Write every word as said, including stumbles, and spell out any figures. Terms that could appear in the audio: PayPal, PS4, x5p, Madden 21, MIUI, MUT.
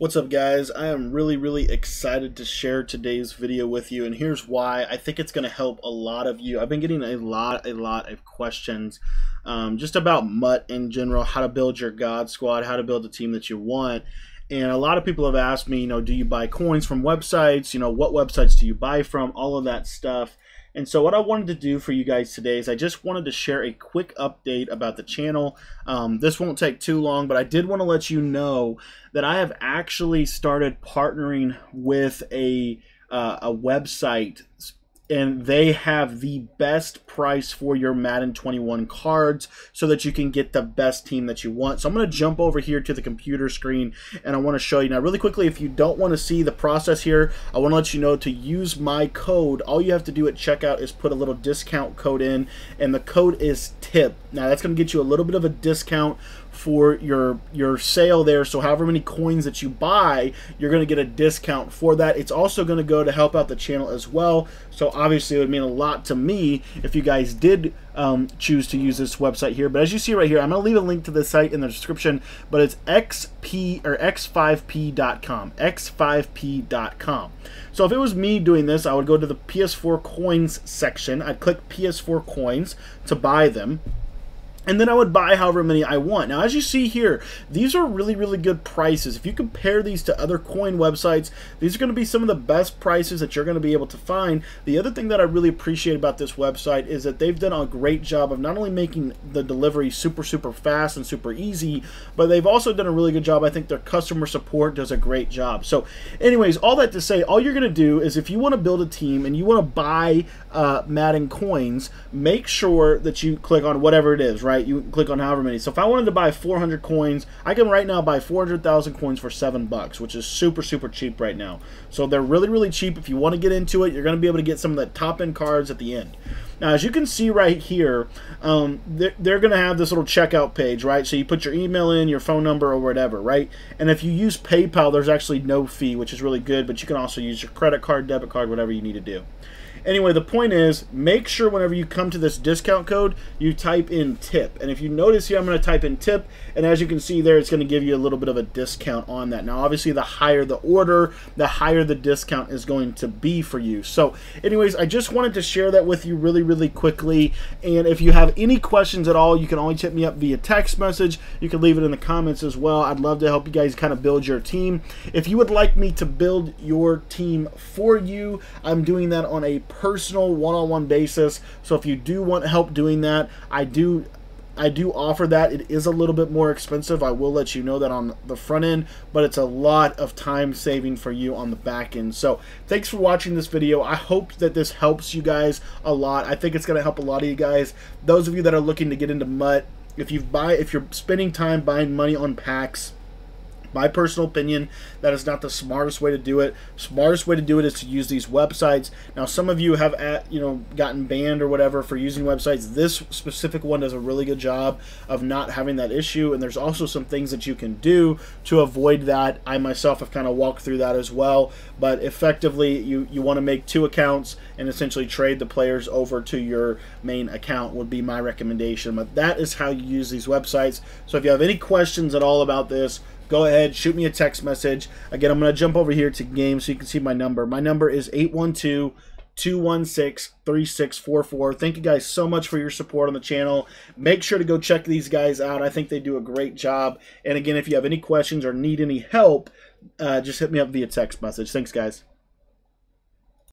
What's up guys, I am really really excited to share today's video with you, and here's why. I think it's gonna help a lot of you. I've been getting a lot a lot of questions um, just about M U T in general, how to build your God squad, how to build the team that you want. And a lot of people have asked me, you know, do you buy coins from websites, you know, what websites do you buy from, all of that stuff. And so what I wanted to do for you guys today is I just wanted to share a quick update about the channel. Um, this won't take too long, but I did want to let you know that I have actually started partnering with a, uh, a website, and they have the best price for your Madden twenty-one cards so that you can get the best team that you want. So I'm going to jump over here to the computer screen, and I want to show you now really quickly. If you don't want to see the process here, I want to let you know to use my code. All you have to do at checkout is put a little discount code in, and the code is TIP. Now that's going to get you a little bit of a discount for your your sale there. So however many coins that you buy, you're going to get a discount for that. It's also going to go to help out the channel as well. So obviously it would mean a lot to me if you guys did um, choose to use this website here. But as you see right here, I'm going to leave a link to this site in the description, but it's x five p dot com, x five p dot com. So if it was me doing this, I would go to the P S four coins section. I'd click P S four coins to buy them. And then I would buy however many I want. Now, as you see here, these are really, really good prices. If you compare these to other coin websites, these are going to be some of the best prices that you're going to be able to find. The other thing that I really appreciate about this website is that they've done a great job of not only making the delivery super, super fast and super easy, but they've also done a really good job. I think their customer support does a great job. So anyways, all that to say, all you're going to do is if you want to build a team and you want to buy uh, Madden coins, make sure that you click on whatever it is, right? Right, you click on however many. So if I wanted to buy four hundred coins, I can right now buy four hundred thousand coins for seven bucks, which is super, super cheap right now. So they're really, really cheap. If you want to get into it, you're going to be able to get some of the top-end cards at the end. Now, as you can see right here, um, they're, they're going to have this little checkout page, right? So you put your email in, your phone number, or whatever, right? And if you use PayPal, there's actually no fee, which is really good, but you can also use your credit card, debit card, whatever you need to do. Anyway, the point is, make sure whenever you come to this discount code, you type in TIP. And if you notice here, I'm going to type in TIP, and as you can see there, it's going to give you a little bit of a discount on that. Now, obviously, the higher the order, the higher the discount is going to be for you. So, anyways, I just wanted to share that with you really, really quickly. And if you have any questions at all, you can always hit me up via text message. You can leave it in the comments as well. I'd love to help you guys kind of build your team. If you would like me to build your team for you, I'm doing that on a personal one-on-one basis. So if you do want help doing that, I do I do offer that. It is a little bit more expensive. I will let you know that on the front end, but it's a lot of time saving for you on the back end. So thanks for watching this video. I hope that this helps you guys a lot. I think it's going to help a lot of you guys. Those of you that are looking to get into M U T, if you buy if you're spending time buying money on packs, my personal opinion, that is not the smartest way to do it. Smartest way to do it is to use these websites. Now, some of you have at, you know, gotten banned or whatever for using websites. This specific one does a really good job of not having that issue, and there's also some things that you can do to avoid that. I myself have kind of walked through that as well, but effectively, you, you want to make two accounts and essentially trade the players over to your main account would be my recommendation, but that is how you use these websites. So if you have any questions at all about this, go ahead, shoot me a text message. Again, I'm going to jump over here to games so you can see my number. My number is eight one two, two one six, three six four four. Thank you guys so much for your support on the channel. Make sure to go check these guys out. I think they do a great job. And again, if you have any questions or need any help, uh, just hit me up via text message. Thanks, guys.